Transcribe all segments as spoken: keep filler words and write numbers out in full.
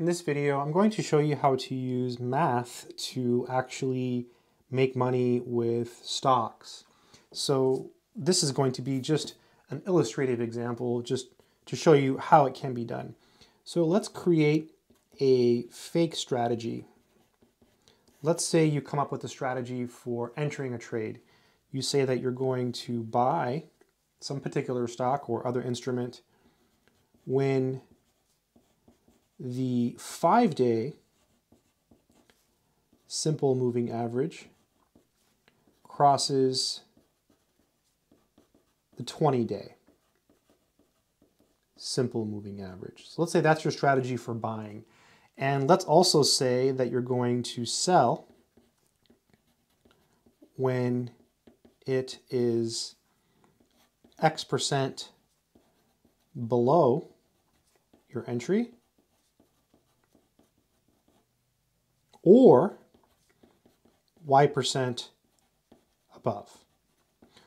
In this video, I'm going to show you how to use math to actually make money with stocks. So this is going to be just an illustrative example just to show you how it can be done. So let's create a fake strategy. Let's say you come up with a strategy for entering a trade. You say that you're going to buy some particular stock or other instrument when the five-day simple moving average crosses the twenty-day simple moving average. So let's say that's your strategy for buying. And let's also say that you're going to sell when it is X percent below your entry, or Y percent above,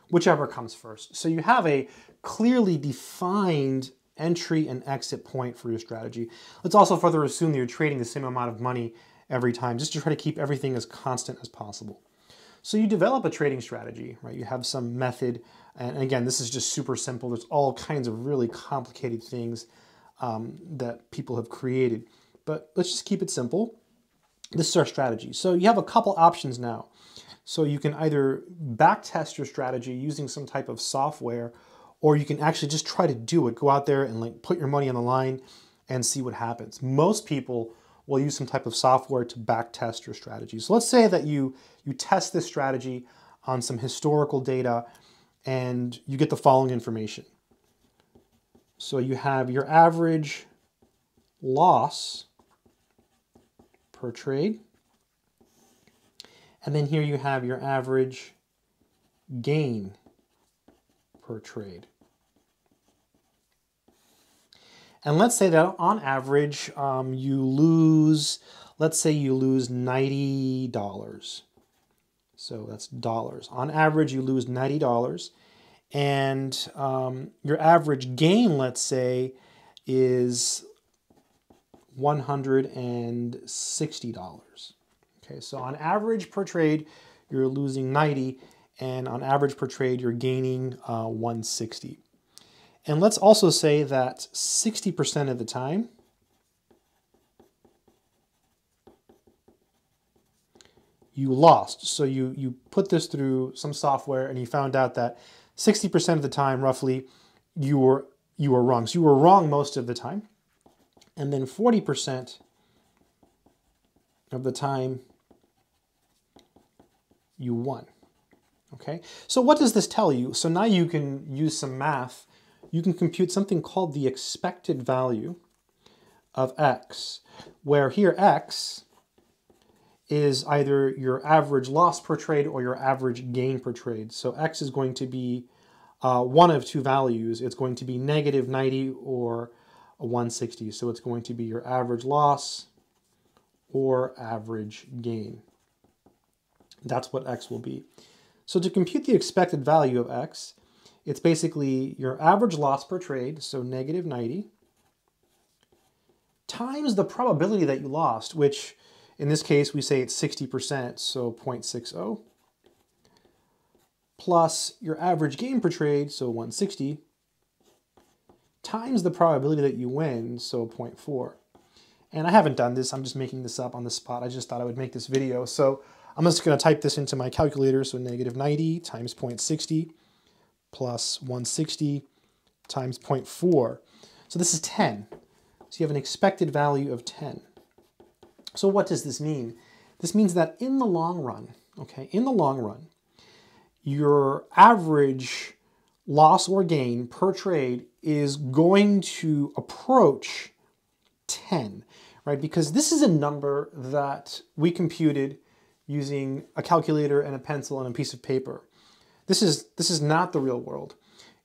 whichever comes first. So you have a clearly defined entry and exit point for your strategy. Let's also further assume that you're trading the same amount of money every time, just to try to keep everything as constant as possible. So you develop a trading strategy, right? You have some method. And again, this is just super simple. There's all kinds of really complicated things um, that people have created, but let's just keep it simple. This is our strategy. So you have a couple options now. So you can either back test your strategy using some type of software, or you can actually just try to do it. Go out there and like put your money on the line and see what happens. Most people will use some type of software to back test your strategy. So let's say that you, you test this strategy on some historical data and you get the following information. So you have your average loss per trade. And then here you have your average gain per trade. And let's say that on average, um, you lose, let's say you lose ninety dollars. So that's dollars. On average, you lose ninety dollars. And um, your average gain, let's say, is one hundred sixty dollars. Okay, so on average per trade, you're losing ninety, and on average per trade, you're gaining uh, one hundred sixty. And let's also say that sixty percent of the time, you lost. So you, you put this through some software and you found out that sixty percent of the time, roughly, you were, you were wrong. So you were wrong most of the time. And then forty percent of the time, you won. Okay, so what does this tell you? So now you can use some math. You can compute something called the expected value of X, where here X is either your average loss per trade or your average gain per trade. So X is going to be uh, one of two values. It's going to be negative ninety or one hundred sixty. So it's going to be your average loss or average gain. That's what X will be. So to compute the expected value of X, it's basically your average loss per trade, so negative ninety, times the probability that you lost, which in this case we say it's sixty percent, so zero point six zero, plus your average gain per trade, so one hundred sixty, times the probability that you win, so zero point four. And I haven't done this, I'm just making this up on the spot. I just thought I would make this video. So I'm just going to type this into my calculator, so negative ninety times zero point six zero plus one hundred sixty times zero point four. So this is ten. So you have an expected value of ten. So what does this mean? This means that in the long run, okay, in the long run, your average loss or gain per trade is going to approach ten, right? Because this is a number that we computed using a calculator and a pencil and a piece of paper. This is, this is not the real world.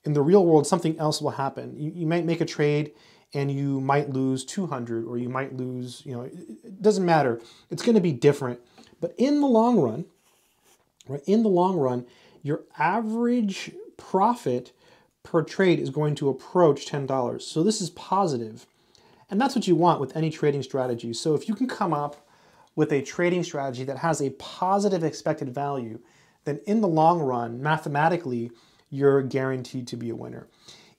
In the real world, something else will happen. You, you might make a trade and you might lose two hundred, or you might lose, you know, it doesn't matter. It's going to be different. But in the long run, right, in the long run, your average profit per trade is going to approach ten dollars. So this is positive. And that's what you want with any trading strategy. So if you can come up with a trading strategy that has a positive expected value, then in the long run, mathematically, you're guaranteed to be a winner.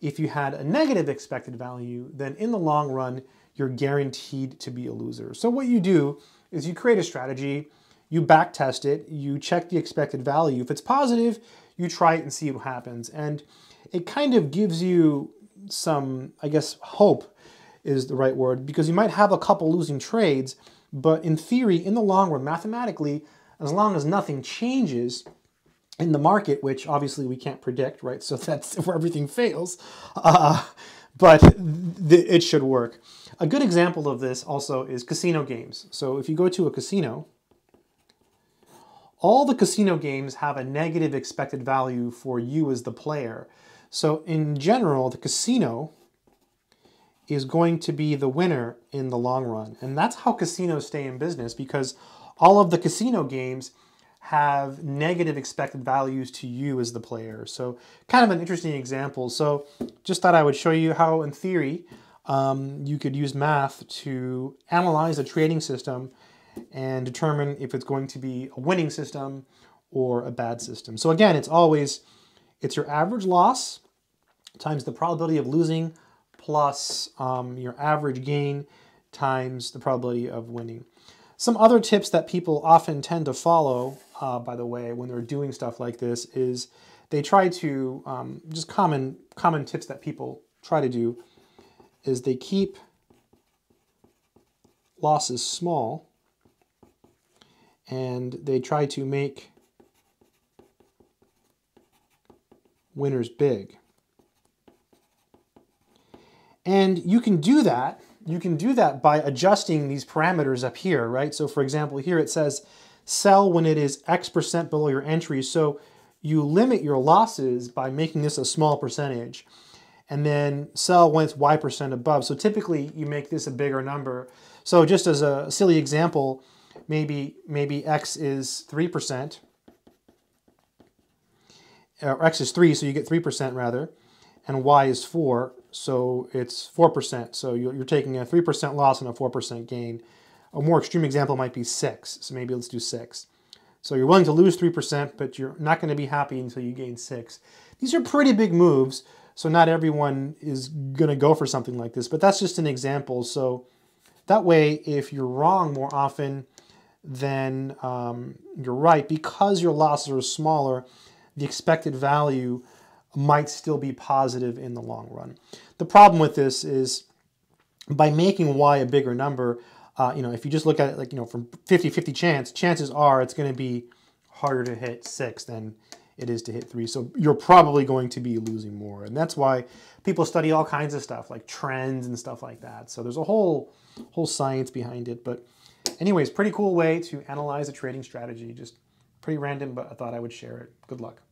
If you had a negative expected value, then in the long run, you're guaranteed to be a loser. So what you do is you create a strategy, you back test it, you check the expected value. If it's positive, you try it and see what happens. And it kind of gives you some, I guess, hope is the right word, because you might have a couple losing trades, but in theory, in the long run, mathematically, as long as nothing changes in the market, which obviously we can't predict, right? So that's where everything fails, uh, but th it should work. A good example of this also is casino games. So if you go to a casino, all the casino games have a negative expected value for you as the player. So in general, the casino is going to be the winner in the long run. And that's how casinos stay in business, because all of the casino games have negative expected values to you as the player. So kind of an interesting example. So just thought I would show you how in theory, um, you could use math to analyze a trading system and determine if it's going to be a winning system or a bad system. So again, it's always, it's your average loss times the probability of losing plus um, your average gain times the probability of winning. Some other tips that people often tend to follow, uh, by the way, when they're doing stuff like this is they try to, um, just common, common tips that people try to do is they keep losses small, and they try to make winners big. And you can do that, you can do that by adjusting these parameters up here, right? So for example, here it says sell when it is X percent below your entry. So you limit your losses by making this a small percentage, and then sell when it's Y percent above. So typically you make this a bigger number. So just as a silly example, Maybe, maybe X is three percent, or X is three, so you get three percent rather, and Y is four, so it's four percent. So you're taking a three percent loss and a four percent gain. A more extreme example might be six, so maybe let's do six. So you're willing to lose three percent, but you're not gonna be happy until you gain six. These are pretty big moves, so not everyone is gonna go for something like this, but that's just an example. So that way, if you're wrong more often, then um, you're right. Because your losses are smaller, the expected value might still be positive in the long run. The problem with this is by making Y a bigger number, uh, you know, if you just look at it like, you know, from fifty fifty chance, chances are it's going to be harder to hit six than it is to hit three. So you're probably going to be losing more. And that's why people study all kinds of stuff like trends and stuff like that. So there's a whole, whole science behind it, but anyways, pretty cool way to analyze a trading strategy. Just pretty random, but I thought I would share it. Good luck.